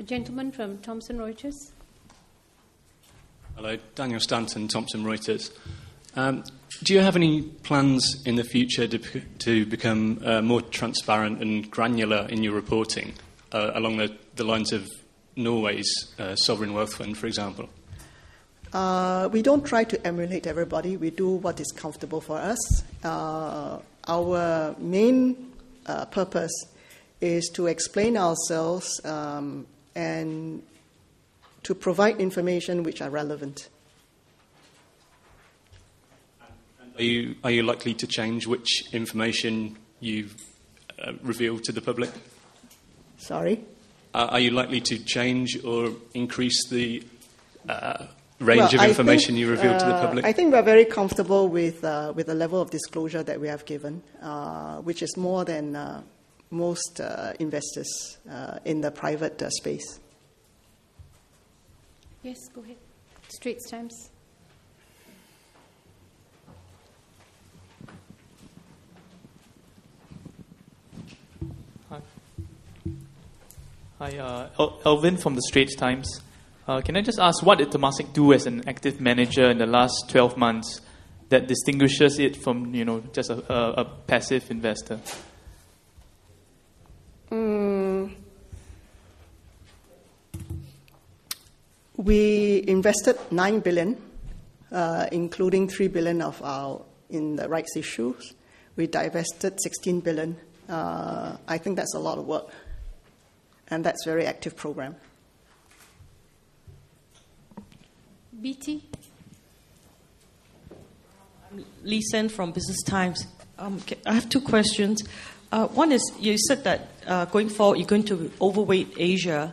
The gentleman from Thomson Reuters. Hello, Daniel Stanton, Thomson Reuters. Do you have any plans in the future to become more transparent and granular in your reporting along the lines of Norway's sovereign wealth fund, for example? We don't try to emulate everybody. We do what is comfortable for us. Our main purpose is to explain ourselves and to provide information which are relevant. Are you likely to change which information you reveal to the public? Sorry? Are you likely to change or increase the range of information you reveal to the public? I think we're very comfortable with the level of disclosure that we have given, which is more than most investors in the private space. Yes, go ahead. Straits Times. Hi, Elvin from the Straits Times. Can I just ask, what did Temasek do as an active manager in the last 12 months that distinguishes it from, you know, just a passive investor? We invested 9 billion, including 3 billion of our in the rights issues. We divested 16 billion. I think that's a lot of work. And that's a very active program. BT? I'm Lee Sen from Business Times. I have two questions. One is, you said that going forward you're going to overweight Asia.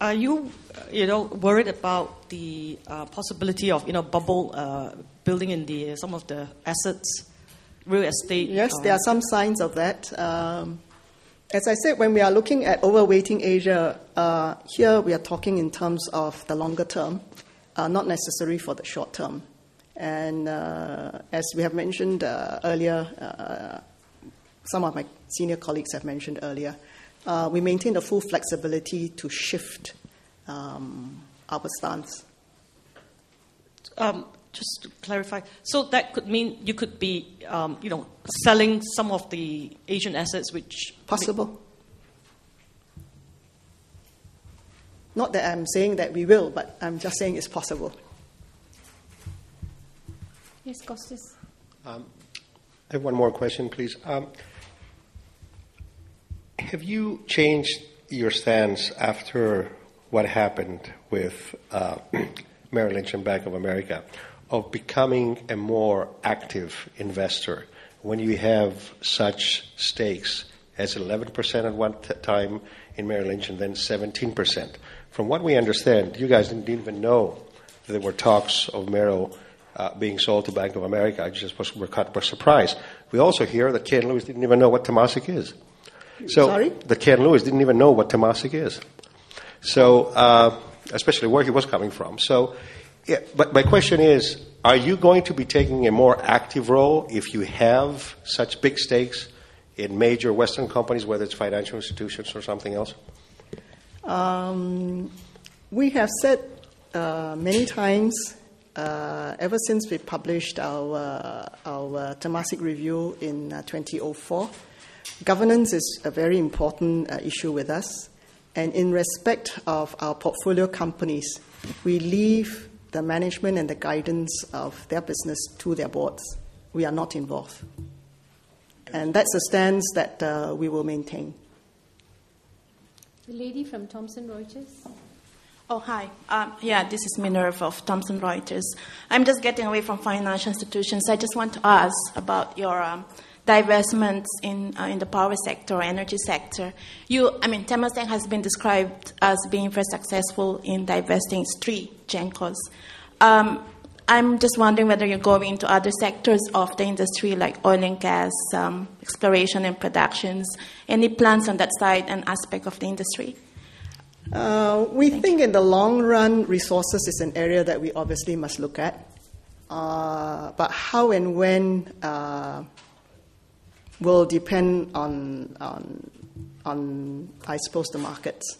Are you, worried about the possibility of, bubble building in the some of the assets, real estate? Yes, there are some signs of that. As I said, when we are looking at overweighting Asia, here we are talking in terms of the longer term, not necessarily for the short term. And as we have mentioned earlier, some of my senior colleagues have mentioned earlier, we maintain the full flexibility to shift our stance. Just to clarify, so that could mean you could be, selling some of the Asian assets which... Possible. Not that I'm saying that we will, but I'm just saying it's possible. Yes, Costas. I have one more question, please. Have you changed your stance after what happened with Merrill Lynch and Bank of America, of becoming a more active investor when you have such stakes as 11% at one time in Merrill Lynch and then 17%? From what we understand, you guys didn't even know there were talks of Merrill being sold to Bank of America. I just was caught by surprise. We also hear that Ken Lewis didn't even know what Temasek is. Sorry? That Ken Lewis didn't even know what Temasek is. So, especially where he was coming from. So, yeah, but my question is, are you going to be taking a more active role if you have such big stakes in major Western companies, whether it's financial institutions or something else? We have said many times, ever since we published our Temasek review in 2004, governance is a very important issue with us. And in respect of our portfolio companies, we leave the management and the guidance of their business to their boards. We are not involved. And that's a stance that we will maintain. The lady from Thomson Reuters. Oh, hi. This is Minerva of Thomson Reuters. I'm just getting away from financial institutions. I just want to ask about your... divestments in the power sector or energy sector. Temasek has been described as being very successful in divesting its 3 Gencos. I'm just wondering whether you're going to other sectors of the industry like oil and gas, exploration and productions. Any plans on that side and aspect of the industry? We think in the long run, resources is an area that we obviously must look at. But how and when... will depend on on, I suppose, the markets.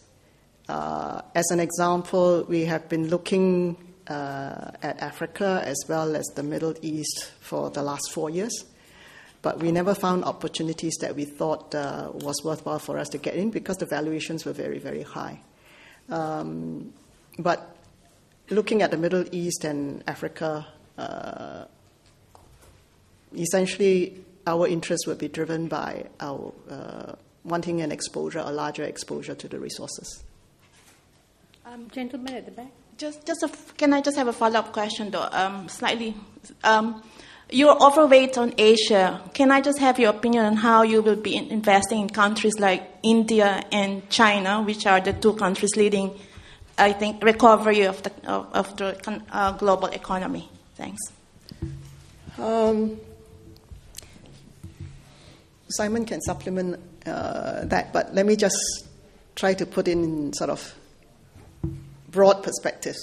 As an example, we have been looking at Africa as well as the Middle East for the last 4 years, but we never found opportunities that we thought was worthwhile for us to get in because the valuations were very, very high. But looking at the Middle East and Africa, essentially our interest would be driven by our wanting an exposure, a larger exposure to the resources. Gentleman at the back. Can I just have a follow-up question, though? Slightly. You're overweight on Asia. Can I just have your opinion on how you will be investing in countries like India and China, which are the two countries leading, I think, recovery of the global economy? Thanks. Simon can supplement that, but let me just try to put in sort of broad perspectives.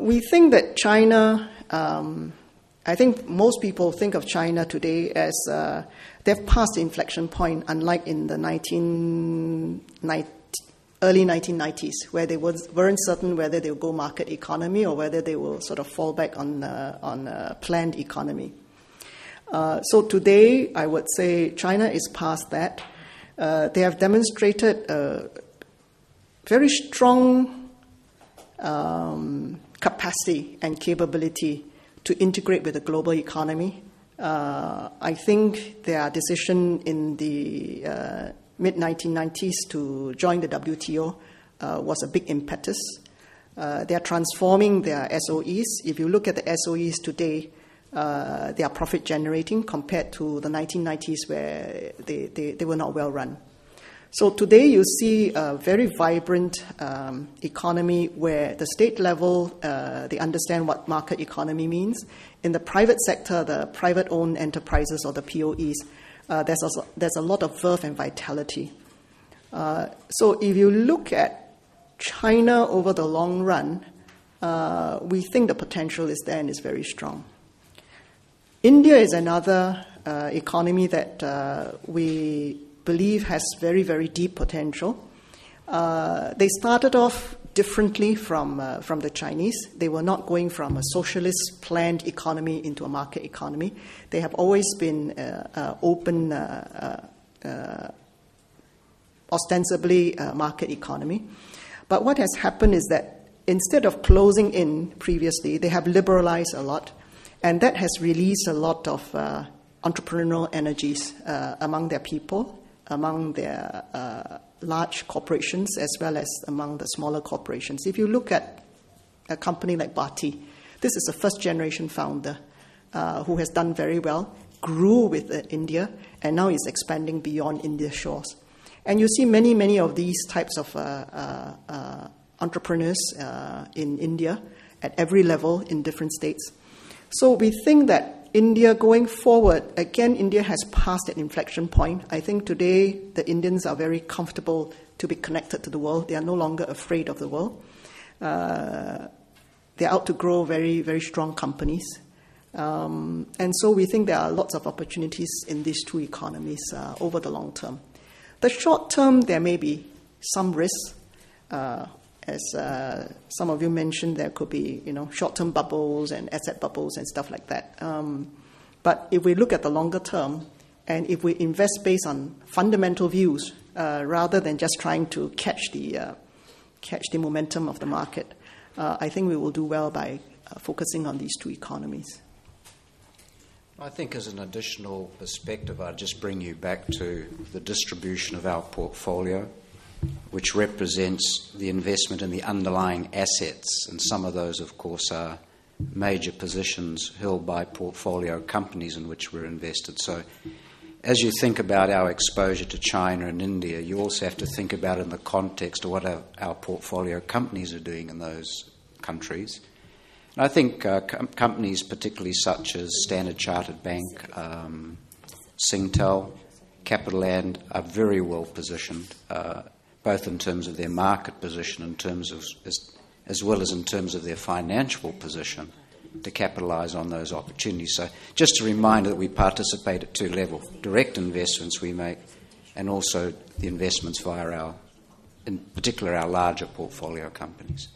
We think that China, I think most people think of China today as they've passed the inflection point, unlike in the early 1990s, where they weren't certain whether they would go market economy or whether they will sort of fall back on a planned economy. So today, I would say China is past that. They have demonstrated a very strong capacity and capability to integrate with the global economy. I think their decision in the mid-1990s to join the WTO was a big impetus. They are transforming their SOEs. If you look at the SOEs today, they are profit-generating compared to the 1990s where they were not well run. So today you see a very vibrant economy where the state level, they understand what market economy means. In the private sector, the private-owned enterprises or the POEs, there's a lot of verve and vitality. So if you look at China over the long run, we think the potential is there and is very strong. India is another economy that we believe has very, very deep potential. They started off differently from the Chinese. They were not going from a socialist planned economy into a market economy. They have always been open, ostensibly market economy. But what has happened is that instead of closing in previously, they have liberalized a lot, and that has released a lot of entrepreneurial energies among their people, among their large corporations as well as among the smaller corporations. If you look at a company like Bharti, this is a first-generation founder who has done very well, grew with India, and now is expanding beyond India's shores. And you see many, many of these types of entrepreneurs in India at every level in different states. So we think that India going forward, again, India has passed an inflection point. I think today the Indians are very comfortable to be connected to the world. They are no longer afraid of the world. They're out to grow very, very strong companies. And so we think there are lots of opportunities in these two economies over the long term. The short term, there may be some risks. As some of you mentioned, there could be, you know, short-term bubbles and asset bubbles and stuff like that. But if we look at the longer term, and if we invest based on fundamental views rather than just trying to catch the momentum of the market, I think we will do well by focusing on these two economies. I think as an additional perspective, I'd just bring you back to the distribution of our portfolio, which represents the investment in the underlying assets, and some of those, of course, are major positions held by portfolio companies in which we're invested. So as you think about our exposure to China and India, you also have to think about it in the context of what our portfolio companies are doing in those countries. And I think companies, particularly such as Standard Chartered Bank, Singtel, Capitaland, are very well positioned, both in terms of their market position, in terms of as well as in terms of their financial position, to capitalise on those opportunities. So just a reminder that we participate at two levels: direct investments we make and also the investments via our, in particular, our larger portfolio companies.